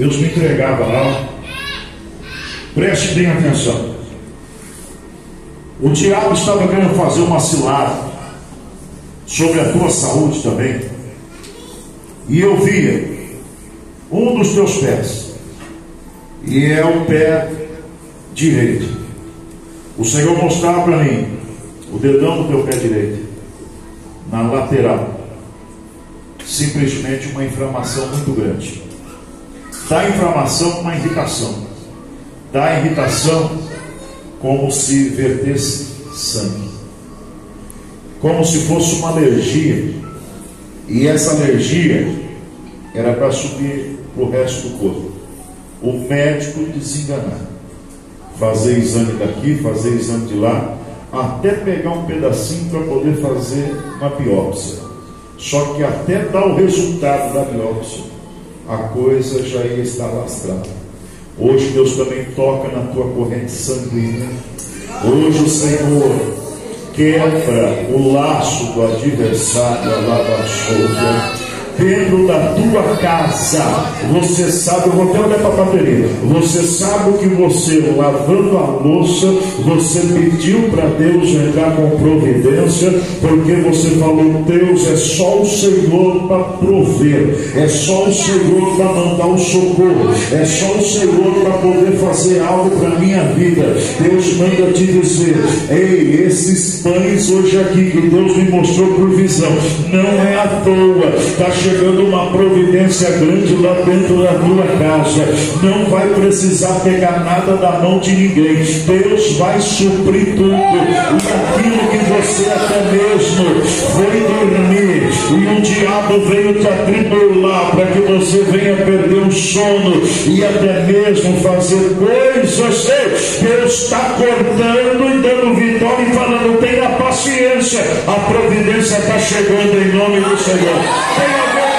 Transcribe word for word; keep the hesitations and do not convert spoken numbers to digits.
Deus me entregava lá. Preste bem atenção. O diabo estava querendo fazer uma cilada sobre a tua saúde também. E eu via um dos teus pés, e é o pé direito. O Senhor mostrava para mim o dedão do teu pé direito, na lateral, simplesmente uma inflamação muito grande. Da inflamação, uma irritação. Da irritação, como se vertesse sangue, como se fosse uma alergia. E essa alergia era para subir para o resto do corpo. O médico desenganar, fazer exame daqui, fazer exame de lá, até pegar um pedacinho para poder fazer uma biópsia. Só que até dar o resultado da biópsia, a coisa já ia estar lastrada. Hoje Deus também toca na tua corrente sanguínea. Hoje o Senhor quebra o laço do adversário, a lava solta. Dentro da tua casa, você sabe, eu vou até olhar para a bateria, você sabe que você, lavando a louça, você pediu para Deus entrar com providência, porque você falou: Deus, é só o Senhor para prover, é só o Senhor para mandar o socorro, é só o Senhor para poder fazer algo para a minha vida. Deus manda te dizer: ei, esses pães hoje aqui que Deus me mostrou por visão, não é à toa, está chegando uma providência grande lá dentro da tua casa. Não vai precisar pegar nada da mão de ninguém. Deus vai suprir tudo, e aquilo que você até mesmo foi dormir e o diabo veio te atribular para que você venha perder o sono e até mesmo fazer coisas. Deus está cortando e dando vitória e falando: tenha paciência, a providência está chegando em nome do Senhor. Tenha